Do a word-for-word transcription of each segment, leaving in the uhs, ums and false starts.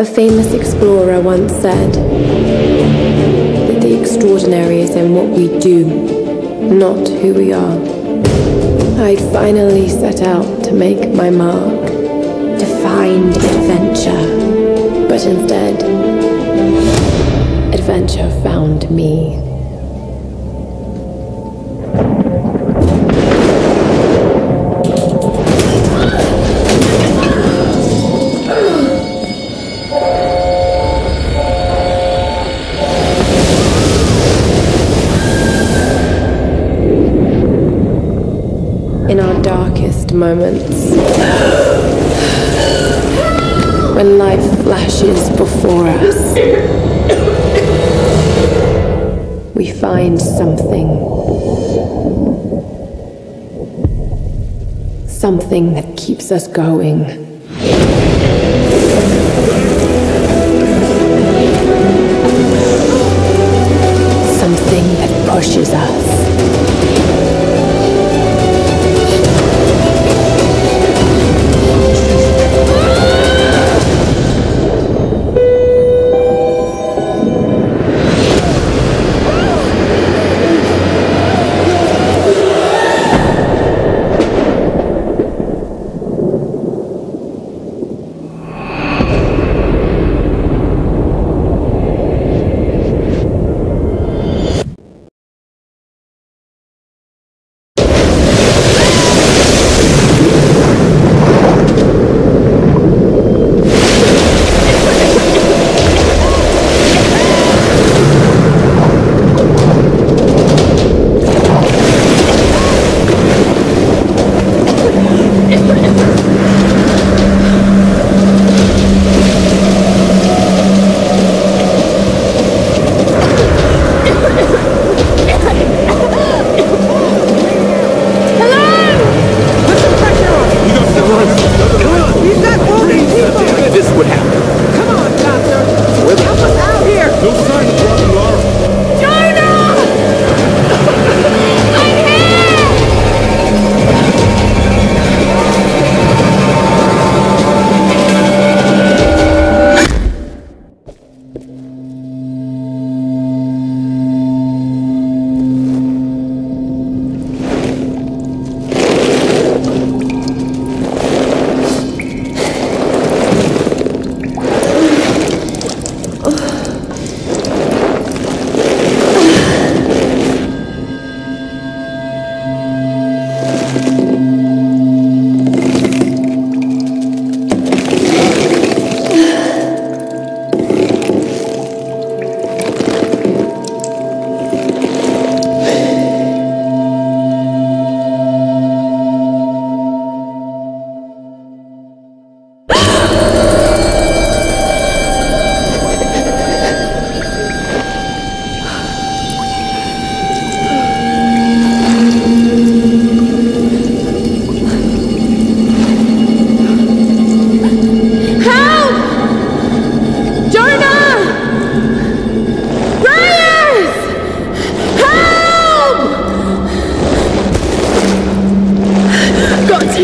A famous explorer once said that the extraordinary is in what we do, not who we are. I finally set out to make my mark, to find adventure, but instead, adventure found me. In our darkest moments, when life flashes before us, we find something. Something that keeps us going. Something that pushes us.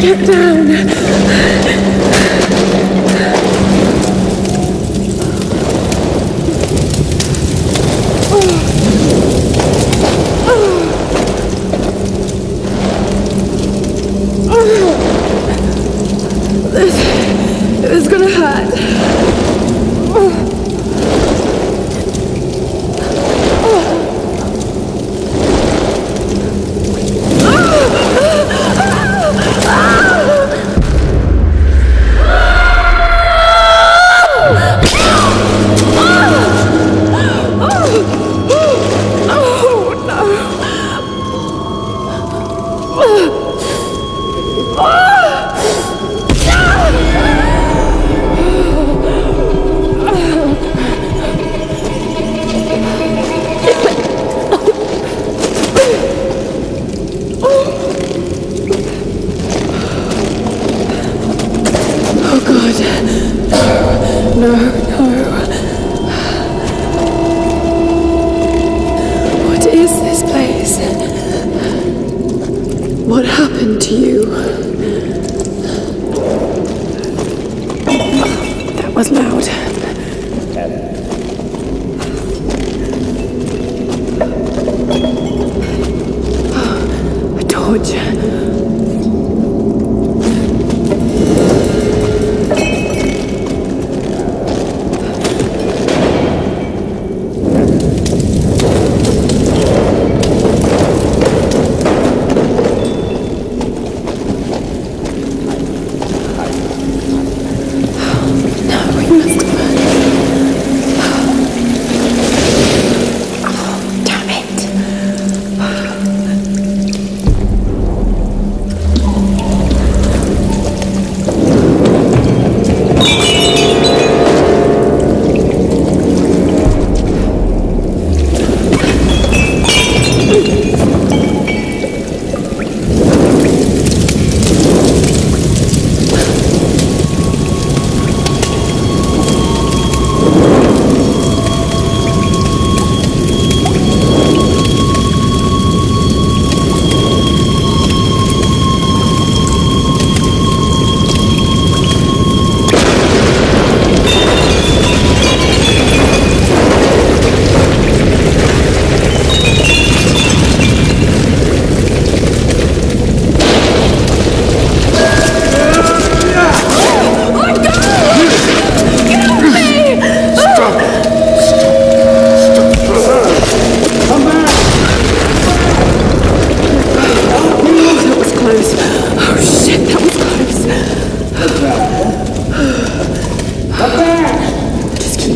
Get down! No, no. What is this place? What happened to you? That was loud.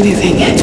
moving it.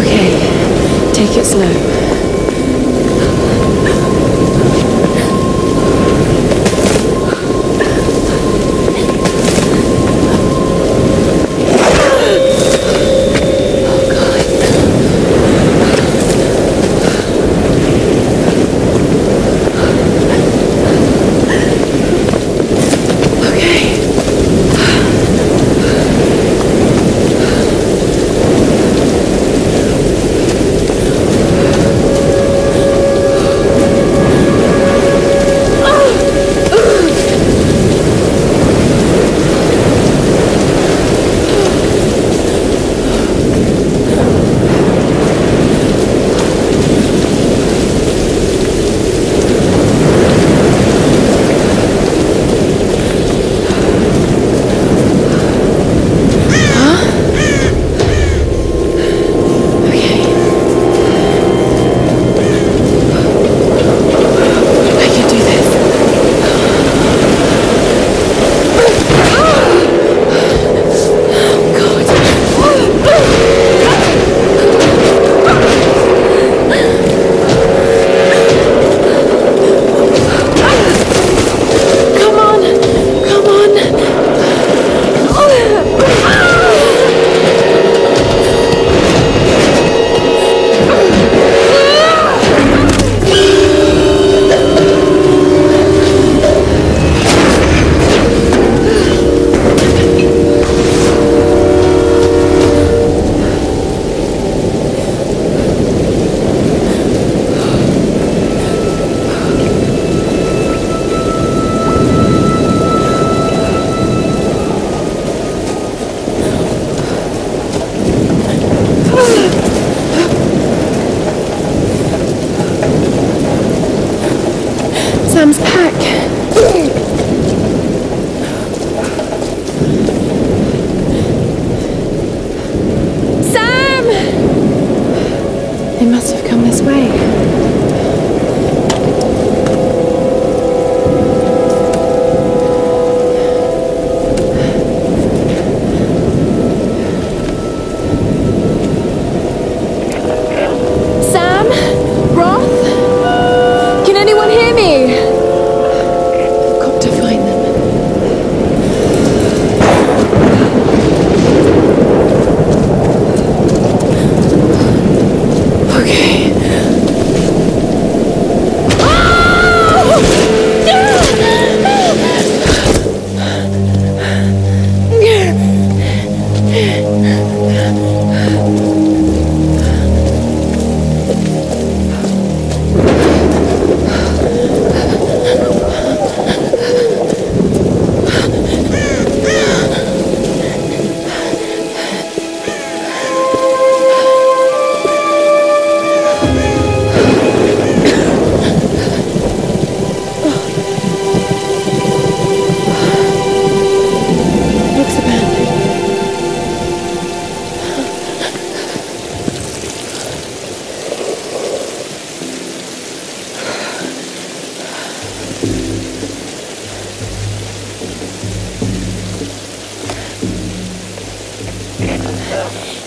Okay, take it slow.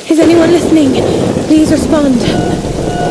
Is anyone listening? Please respond.